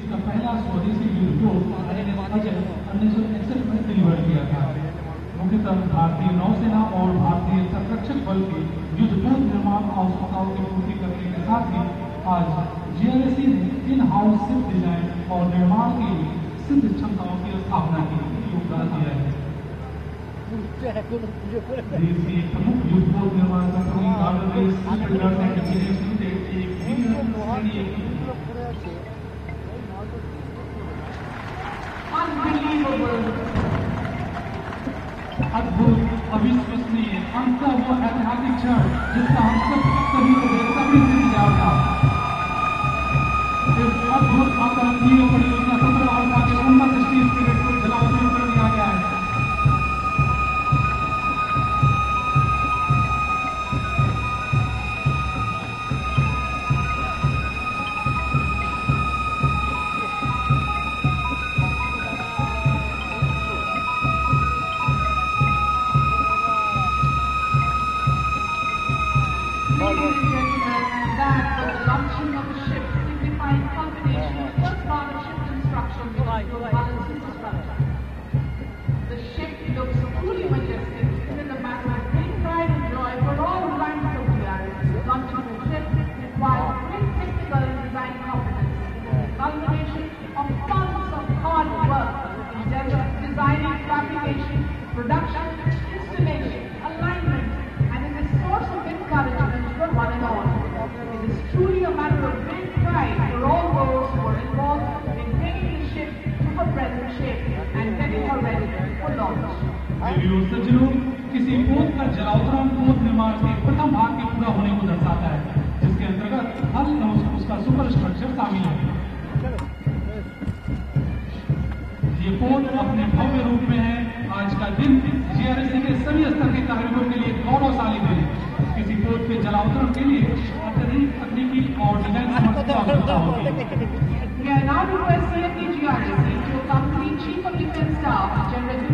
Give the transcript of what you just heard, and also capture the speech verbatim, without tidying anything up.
देश का पहला स्वदेशी उन्नीस सौ इकसठ में डिलीवर किया था। मुख्यतः भारतीय नौसेना और भारतीय संरक्षक बल के युद्धपोत निर्माण आवश्यकताओं की पूर्ति करने के साथ ही आज जीआरएसई ने इन हाउस शिप डिजाइन और निर्माण के लिए सिद्ध क्षमताओं की स्थापना के लिए योगदान दिया है। देश की प्रमुख युद्धपोत निर्माण अद्भुत अविश्वसनीय अंत वो ऐतिहासिक क्षण जिसका हम सब सभी को बेसब्री से इंतजार था। इस अद्भुत आकांक्षीय परियोजना सत्रह अल्फा के उन्नत स्टील स्पिरिट को जलावतन कर दिया गया है। सज्जनों, किसी पोत का जलावतरण पोत निर्माण के प्रथम भाग के पूरा होने को दर्शाता है, जिसके अंतर्गत हर नौसेना उसका सुपर स्ट्रक्चर शामिल है। ये पोत अपने भव्य रूप में है। आज का दिन जीआरएसई के सभी स्तर के कार्मिकों के लिए गौरवशाली दिन है। किसी पोत पे जलावतरण के लिए अत्यधिक तकनीकी और डिजाइन समर्थता आवश्यकता होगी। We are now requesting the G R S E to accompany Chief of Defence Staff General